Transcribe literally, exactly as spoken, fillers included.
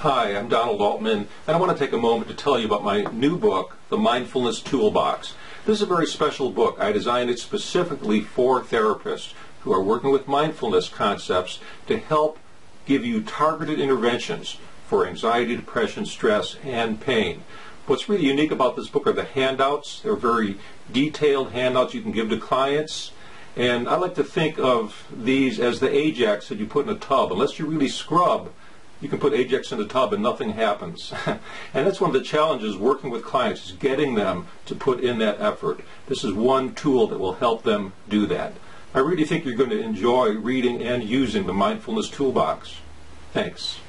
Hi, I'm Donald Altman, and I want to take a moment to tell you about my new book, The Mindfulness Toolbox. This is a very special book. I designed it specifically for therapists who are working with mindfulness concepts to help give you targeted interventions for anxiety, depression, stress, and pain. What's really unique about this book are the handouts. They're very detailed handouts you can give to clients. And I like to think of these as the Ajax that you put in a tub. Unless you really scrub, you can put Ajax in a tub and nothing happens. And that's one of the challenges working with clients, is getting them to put in that effort. This is one tool that will help them do that. I really think you're going to enjoy reading and using the Mindfulness Toolbox. Thanks.